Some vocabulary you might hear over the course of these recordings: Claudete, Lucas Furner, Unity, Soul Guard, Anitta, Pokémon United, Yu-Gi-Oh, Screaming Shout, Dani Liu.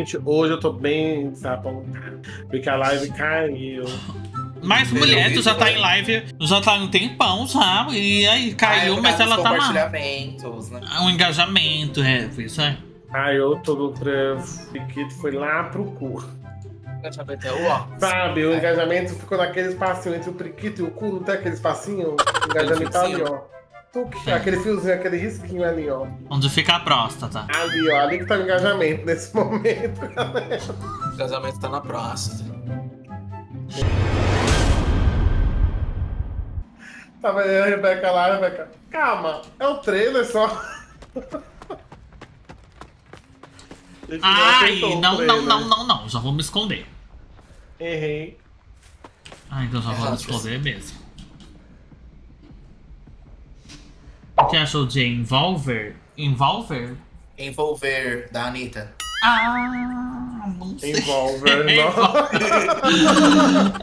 Gente, hoje eu tô bem desapontada, porque a live caiu. Mas mulher, tu já tá em live, já tá um tempão, sabe? E aí caiu, mas ela tá lá. Compartilhamentos, né? Um engajamento, é, foi isso aí. Aí eu tô que foi lá pro cu. Sabe, o engajamento ficou naquele espacinho entre o priquito e o cu, não tem aquele espacinho? O engajamento tá ali, ó. Tuque, aquele fiozinho, aquele risquinho ali, ó. Onde fica a próstata. Ali, ó, ali que tá o engajamento nesse momento, galera. O engajamento tá na próstata. Tava eu, Rebeca lá, Rebeca. Calma, é um trailer só. Ai, não, já vou me esconder. Errei. Ah, então já vou me esconder mesmo. O que achou de Envolver? Envolver? Envolver, da Anitta. Ah, não sei. Envolver, não.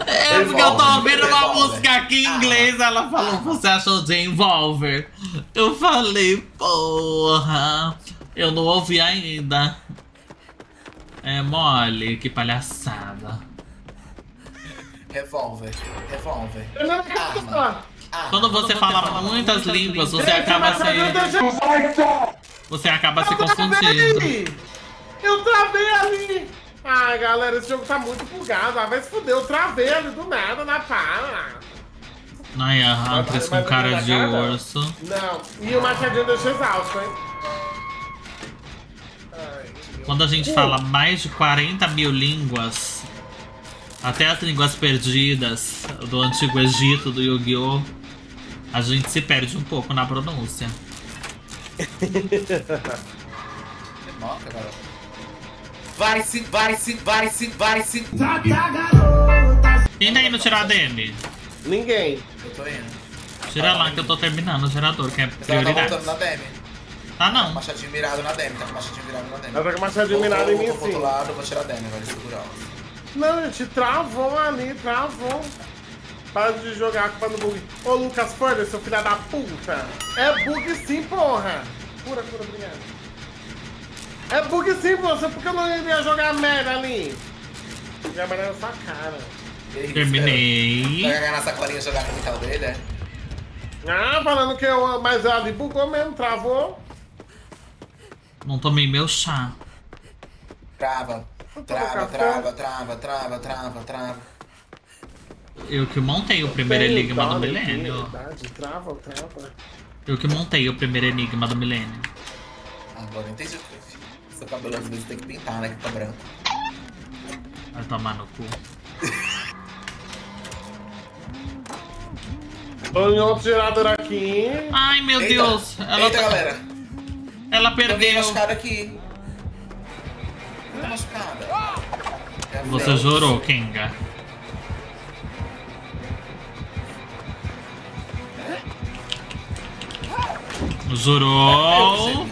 É porque eu tô ouvindo uma música aqui em inglês, ela falou, você achou de Envolver? Eu falei, porra. Eu não ouvi ainda. É mole, que palhaçada. Revolver, revolver. Arma. Quando você fala muitas línguas, você acaba sendo. Você acaba se confundindo. Eu travei ali! Ai, galera, esse jogo tá muito bugado. Ah, vai se fuder, eu travei ali do nada na pala. Ai, a Huntress com cara de urso. Não, e o machadinho deixou exausto, hein? Quando a gente fala mais de 40 mil línguas, até as línguas perdidas do Antigo Egito, do Yu-Gi-Oh, a gente se perde um pouco na pronúncia. Vai se. Quem tá indo tirar a DM? Ninguém. Eu tô indo. Tira lá que eu tô terminando o gerador, que é prioridade. Tá voltando na DM. Ah, não. Tá com machadinho mirado na DM, tá com machadinho virado na DM. Tá com machadinho mirado em mim, sim. Outro lado, eu vou tirar a DM, vai segurar. Não, gente, travou ali, travou. Para de jogar com o bug. Ô, Lucas Furner, seu filho da puta. É bug sim, porra. Cura, cura, obrigado. É bug sim, você, porque eu não iria jogar merda ali? Jogar merda na sua cara. Terminei. Vai ganhar na sacolinha e jogar no quintal dele, é? Ah, falando que eu... Mas ali bugou mesmo, travou. Não tomei meu chá. Trava. Eu que montei o primeiro enigma do milênio. Trava. Eu que montei o primeiro enigma do milênio. Agora eu entendi o que. Seu cabelo às vezes tem que pintar, né? Que tá branco. Vai tomar no cu. Põe outro gerador aqui. Ai, meu Deus. Eita, galera. Ela perdeu. Machucada aqui. Machucada. Você chorou, Kenga. Jurou.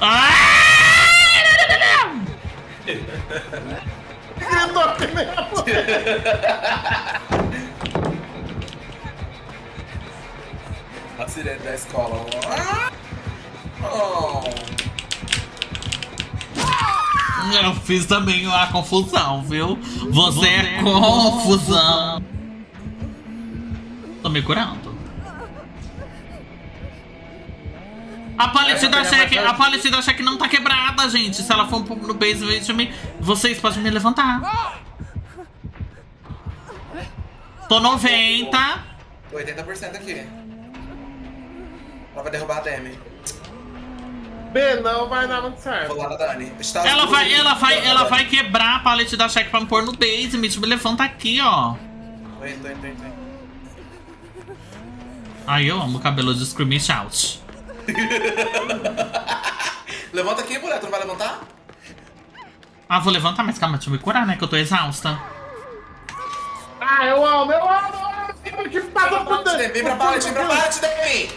Ah! A sirene da escola. Eu fiz também a confusão, viu? Você é confusão. Tô me curando. A pallet da check não tá quebrada, gente. Se ela for no basement, vocês podem me levantar. Tô 90. 80% aqui. Ela vai derrubar a DM. B não vai dar muito certo. Vou lá na Dani. Ela vai quebrar a pallet da check pra me pôr no base. Me levanta aqui, ó. Tô indo. Ai, eu amo o cabelo de Screaming Shout. Levanta aqui, mulher. Tu não vai levantar? Ah, vou levantar, mas calma, deixa eu me curar, né? Que eu tô exausta. Ah, eu amo. Que passa por dentro. Vem pra pallet, DM.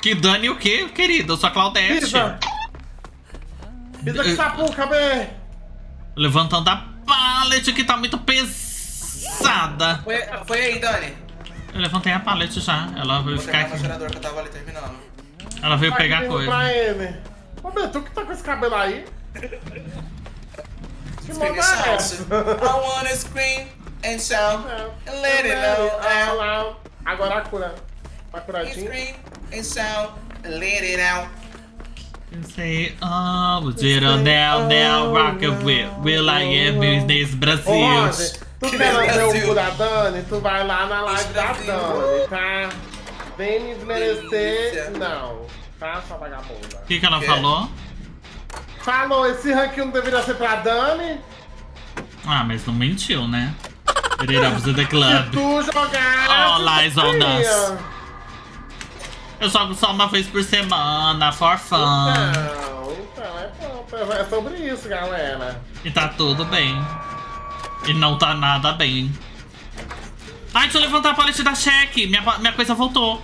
Que dane o quê, querido? Eu sou a Claudete. Pisa que sapuca, bê. Levantando a pallet que tá muito pesada. Foi aí, Dani. Eu levantei a paleta já, ela veio ficar aqui. Que eu tava ali terminando. Ela veio pegar a coisa. Ô meu, tu que tá com esse cabelo aí? Que moda é essa? I wanna scream and shout and let it out. Agora cura. Vai curadinho. Scream and shout and let it out. Say, oh, zero, down, down, rock a whip. Will I get business Brasil? Tu quer ver o cu da Dani? Tu vai lá na live da Dani, tá? Vem me desmerecer, não. Tá, sua vagabunda. O que que ela falou? Falou, esse ranking não deveria ser pra Dani? Ah, mas não mentiu, né? The club. Se tu jogasse, all eyes on us. Eu jogo só uma vez por semana, for fun. Então, é sobre isso, galera. E tá tudo bem. E não tá nada bem. Ai, deixa eu levantar a paleta da cheque. Minha coisa voltou.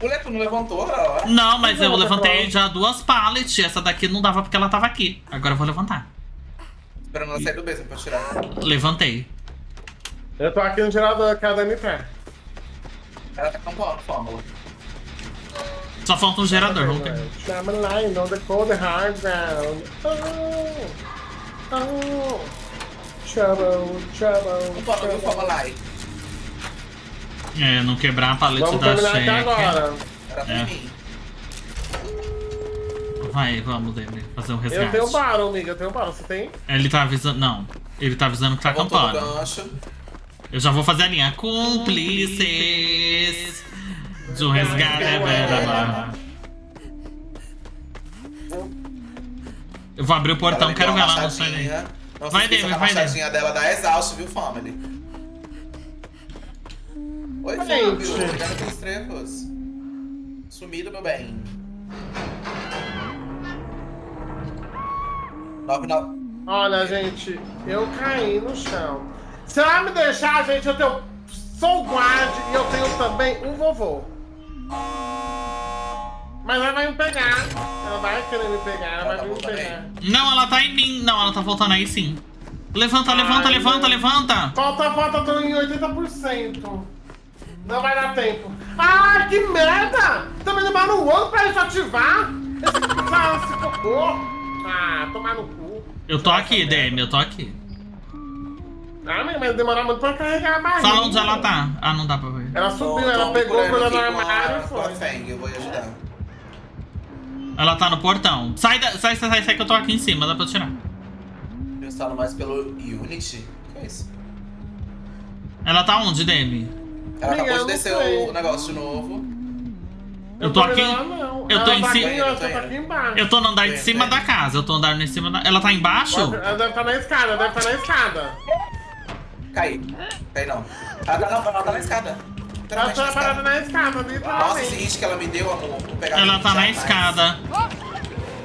O Lepo não levantou, não? Não, mas eu levantei já duas paletes. Essa daqui não dava porque ela tava aqui. Agora eu vou levantar. Esperando ela sair do beijo pra tirar. Levantei. Eu tô aqui no gerador, cada MP. Ela tá campando, fórmula. Só falta um gerador, vamos ter. É, não quebrar a paleta da cheque. Agora. Era pra mim. Vai, vamos, Demi, fazer um resgate. Eu tenho barão, amiga, eu tenho barão. Você tem? Ele tá avisando, não. Ele tá avisando que tá acampando. Eu já vou fazer a linha. Cúmplices do resgate, velho. Eu vou abrir o portão, quero ver lá no sonho. Vai, Demi, vai, Demi. A dela dá exausto, viu, family? Oi, gente. Obrigado pelas trevas. Sumido, meu bem. 99. Olha, gente, eu caí no chão. Se ela me deixar, gente, eu tenho Soul Guard e eu tenho também um vovô. Mas ela vai me pegar. Ela vai querer me pegar, ela vai me pegar. Não, ela tá em mim. Não, ela tá voltando aí sim. Levanta, levanta, levanta, levanta. Falta, tô em 80%. Não vai dar tempo. Ah, que merda! Também levaram um ano pra isso ativar. Esse cocô. Ah, tomar no cu. Eu tô aqui, DM, eu tô aqui. Ah, mas demora muito pra carregar a barriga. Fala onde ela tá. Ah, não dá pra ver. Ela subiu, oh, ela pegou a coisa no armário e foi. Eu vou ajudar. Ela tá no portão. Sai que eu tô aqui em cima, dá pra eu tirar. Eu instalo mais pelo Unity? O que é isso? Ela tá onde, DM? Ela acabou de descer o negócio de novo. Eu tô aqui. Eu tô em cima. Eu tô no andar de cima da casa. Eu tô andando em cima da. Ela tá embaixo? Ela deve estar na escada, deve estar na escada. Cai. Cai não. Ela tá na escada. Ela tá parada na escada, literalmente. Nossa, esse hit que ela me deu, amor. Ela tá na escada.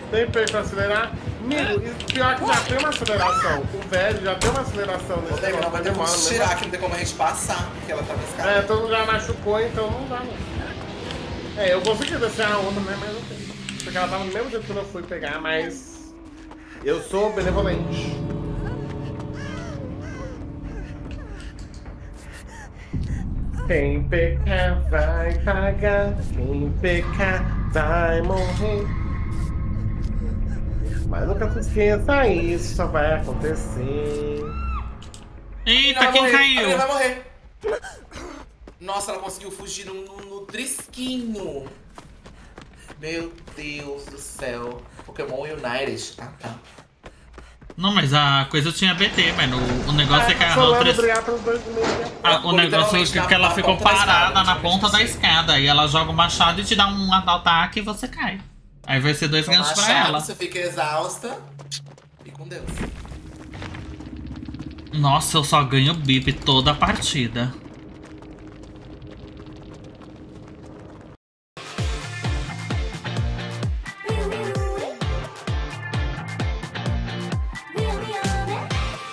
Tem peito pra acelerar? Amigo, e pior que já tem uma aceleração. O velho já tem uma aceleração nesse jogo. Ela vai ter que tirar, que não tem como a gente passar, porque ela tá descada. É, todo mundo já machucou, então não dá não. É, eu consegui descer a outra, né, mas não tem. Porque ela tava no mesmo jeito que eu fui pegar, mas... eu sou benevolente. Quem pecar vai pagar, quem pecar vai morrer. Mas nunca se esqueça, isso só vai acontecer. Eita, quem caiu? Ela vai morrer. Nossa, ela conseguiu fugir no trisquinho. Meu Deus do céu. Pokémon United. Ah, tá. Não, mas a coisa tinha BT, mas o negócio é que ela o negócio é que ela ficou parada na ponta da escada. E ela joga o machado e te dá um ataque e você cai. Aí vai ser dois ganchos pra ela. Você fica exausta. E com Deus. Nossa, eu só ganho bip toda a partida.